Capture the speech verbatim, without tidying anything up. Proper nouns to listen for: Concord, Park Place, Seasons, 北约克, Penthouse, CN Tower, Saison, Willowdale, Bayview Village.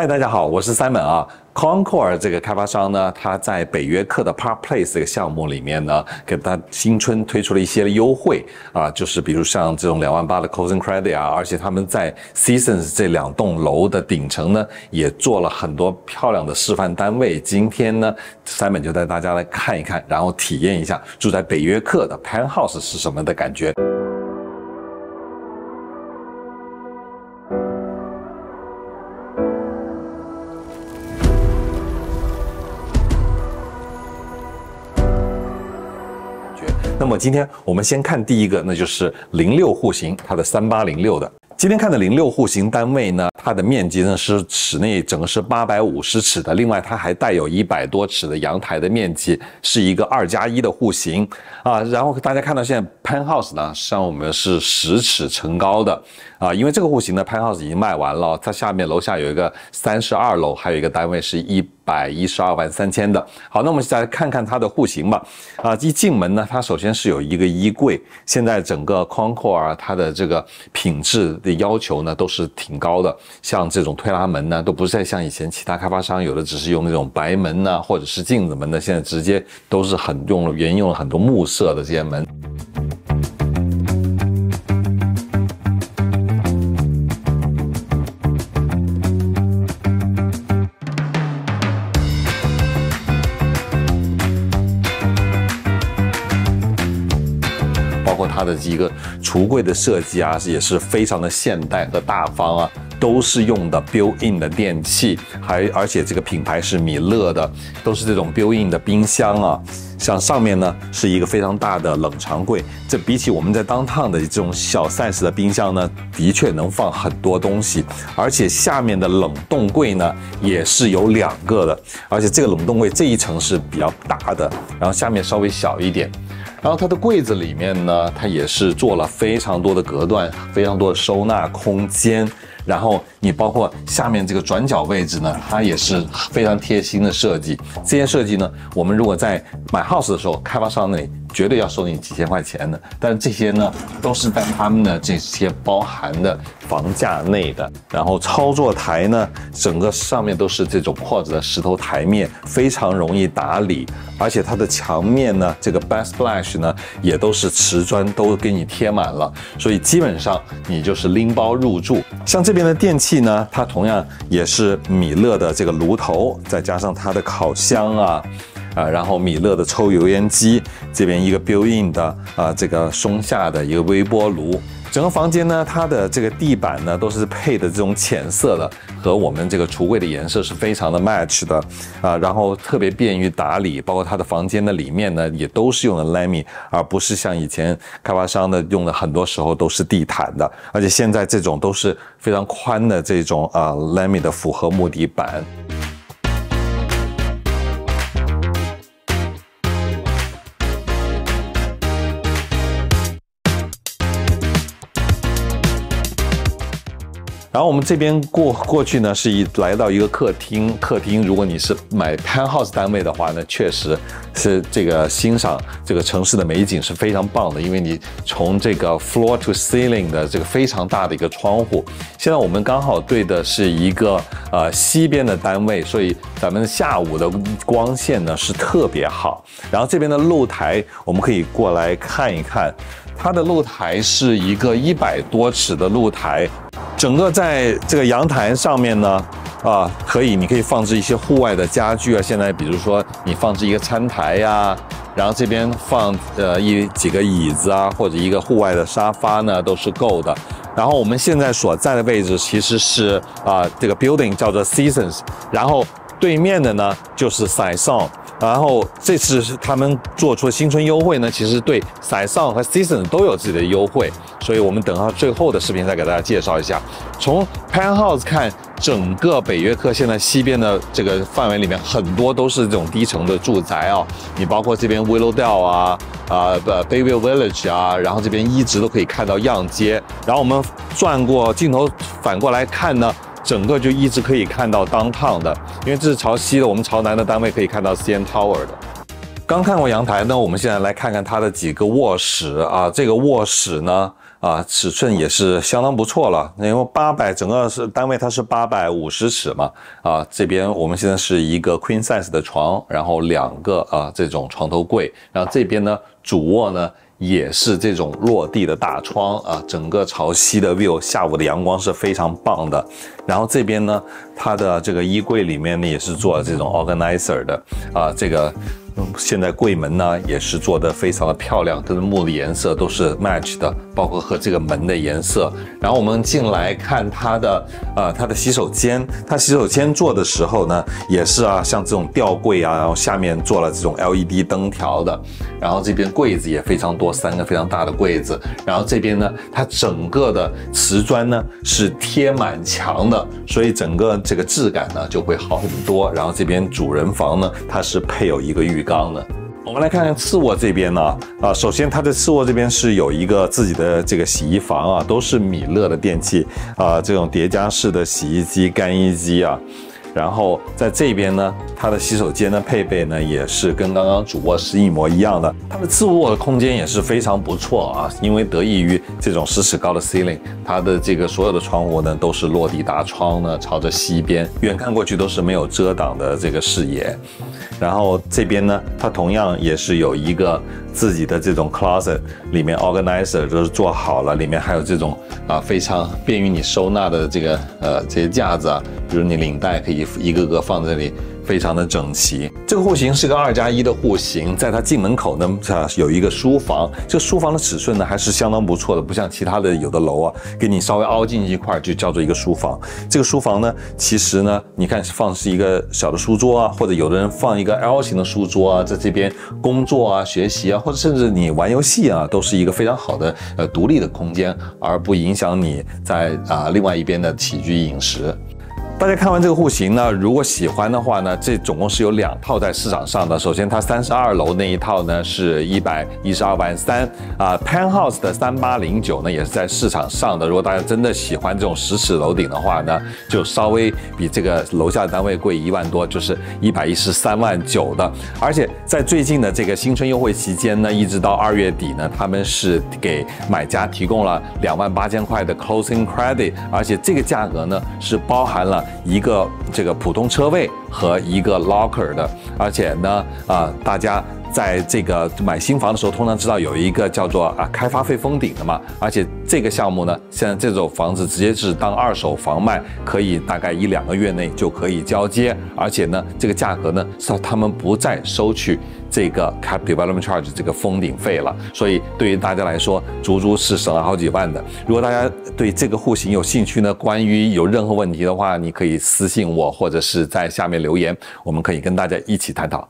嗨，大家好，我是 Simon 啊。Concord 这个开发商呢，它在北约克的 Park Place 这个项目里面呢，给它新春推出了一些优惠啊，就是比如像这种两万八的 Closing Credit 啊，而且他们在 Seasons 这两栋楼的顶层呢，也做了很多漂亮的示范单位。今天呢 ，Simon 就带大家来看一看，然后体验一下住在北约克的 Penthouse 是什么的感觉。 那么今天我们先看第一个，那就是零六户型，它的三八零六的。今天看的零六户型单位呢，它的面积呢是室内整个是八百五十尺的，另外它还带有一百多尺的阳台的面积，是一个二加一的户型啊。然后大家看到现在 Penthouse 呢，实际上我们是十尺层高的啊，因为这个户型的 Penthouse 已经卖完了，它下面楼下有一个三十二楼，还有一个单位是一。 一百一十二万三千的。好，那我们再看看它的户型吧。啊，一进门呢，它首先是有一个衣柜。现在整个 Concord 它的这个品质的要求呢，都是挺高的。像这种推拉门呢，都不再像以前其他开发商有的只是用那种白门呐、啊，或者是镜子门的，现在直接都是很用了沿用了很多木色的这些门。 它的一个橱柜的设计啊，也是非常的现代和大方啊，都是用的 built-in 的电器，还而且这个品牌是米勒的，都是这种 built-in 的冰箱啊。像上面呢是一个非常大的冷藏柜，这比起我们在 downtown 的这种小 size 的冰箱呢，的确能放很多东西。而且下面的冷冻柜呢也是有两个的，而且这个冷冻柜这一层是比较大的，然后下面稍微小一点。 然后它的柜子里面呢，它也是做了非常多的隔断，非常多的收纳空间。然后你包括下面这个转角位置呢，它也是非常贴心的设计。这些设计呢，我们如果在买 house 的时候，开发商那里绝对要收你几千块钱的。但是这些呢，都是在他们的这些包含的房价内的。然后操作台呢，整个上面都是这种破纸的石头台面，非常容易打理。 而且它的墙面呢，这个 backsplash 呢，也都是瓷砖都给你贴满了，所以基本上你就是拎包入住。像这边的电器呢，它同样也是米勒的这个炉头，再加上它的烤箱啊，啊，然后米勒的抽油烟机，这边一个 built-in 的啊，这个松下的一个微波炉。 整个房间呢，它的这个地板呢都是配的这种浅色的，和我们这个橱柜的颜色是非常的 match 的啊，然后特别便于打理，包括它的房间的里面呢也都是用的 lamy， 而不是像以前开发商的用的很多时候都是地毯的，而且现在这种都是非常宽的这种啊 lamy 的复合木地板。 然后我们这边过过去呢，是一来到一个客厅。客厅，如果你是买 penthouse 单位的话呢，确实是这个欣赏这个城市的美景是非常棒的，因为你从这个 floor to ceiling 的这个非常大的一个窗户。现在我们刚好对的是一个呃西边的单位，所以咱们下午的光线呢是特别好。然后这边的露台，我们可以过来看一看。 它的露台是一个一百多尺的露台，整个在这个阳台上面呢，啊，可以，你可以放置一些户外的家具啊。现在比如说你放置一个餐台呀、啊，然后这边放呃一几个椅子啊，或者一个户外的沙发呢，都是够的。 然后我们现在所在的位置其实是啊、呃，这个 building 叫做 Seasons， 然后对面的呢就是 Saison， 然后这次他们做出新春优惠呢，其实对 Saison 和 Seasons 都有自己的优惠，所以我们等到最后的视频再给大家介绍一下。从 Penthouse 看，整个北约克现在西边的这个范围里面，很多都是这种低层的住宅啊，你包括这边 Willowdale 啊，啊、呃、Bayview Village 啊，然后这边一直都可以看到样街，然后我们。 转过镜头，反过来看呢，整个就一直可以看到downtown的，因为这是朝西的，我们朝南的单位可以看到 C N Tower 的。刚看过阳台呢，我们现在来看看它的几个卧室啊，这个卧室呢。啊，尺寸也是相当不错了。因为八百整个是单位，它是八百五十尺嘛。啊，这边我们现在是一个 queen size 的床，然后两个啊这种床头柜，然后这边呢主卧呢也是这种落地的大窗啊，整个朝西的 view， 下午的阳光是非常棒的。然后这边呢，它的这个衣柜里面呢也是做这种 organizer 的啊，这个。 现在柜门呢也是做得非常的漂亮，跟木的颜色都是 match 的，包括和这个门的颜色。然后我们进来看它的呃它的洗手间，它洗手间做的时候呢也是啊像这种吊柜啊，然后下面做了这种 L E D 灯条的。然后这边柜子也非常多，三个非常大的柜子。然后这边呢，它整个的瓷砖呢是贴满墙的，所以整个这个质感呢就会好很多。然后这边主人房呢，它是配有一个浴缸。 刚呢，我们来看看次卧这边呢，啊，首先它的次卧这边是有一个自己的这个洗衣房啊，都是米勒的电器啊，这种叠加式的洗衣机、干衣机啊。 然后在这边呢，它的洗手间的配备呢也是跟刚刚主卧是一模一样的。它的次卧的空间也是非常不错啊，因为得益于这种十尺高的 ceiling， 它的这个所有的窗户呢都是落地大窗呢，朝着西边，远看过去都是没有遮挡的这个视野。然后这边呢，它同样也是有一个自己的这种 closet， 里面 organizer 都是做好了，里面还有这种啊非常便于你收纳的这个呃这些架子啊，比如你领带可以 一个个放在这里，非常的整齐。这个户型是个二加一的户型，在它进门口呢，有一个书房。这个书房的尺寸呢，还是相当不错的，不像其他的有的楼啊，给你稍微凹进一块就叫做一个书房。这个书房呢，其实呢，你看放是一个小的书桌啊，或者有的人放一个 L 型的书桌啊，在这边工作啊、学习啊，或者甚至你玩游戏啊，都是一个非常好的呃独立的空间，而不影响你在啊、呃、另外一边的起居饮食。 大家看完这个户型呢，如果喜欢的话呢，这总共是有两套在市场上的。首先，它三十二楼那一套呢是一百一十二万三啊 ，Penthouse 的三八零九呢也是在市场上的。如果大家真的喜欢这种十尺楼顶的话呢，就稍微比这个楼下单位贵一万多，就是一百一十三万九的。而且在最近的这个新春优惠期间呢，一直到二月底呢，他们是给买家提供了两万八千块的 closing credit， 而且这个价格呢是包含了 一个这个普通车位和一个 locker 的，而且呢，啊、呃，大家在这个买新房的时候，通常知道有一个叫做啊开发费封顶的嘛，而且这个项目呢，现在这种房子直接是当二手房卖，可以大概一两个月内就可以交接，而且呢，这个价格呢，是他们不再收取 这个 cap development charge 这个封顶费了，所以对于大家来说，足足是省了好几万的。如果大家对这个户型有兴趣呢，关于有任何问题的话，你可以私信我，或者是在下面留言，我们可以跟大家一起探讨。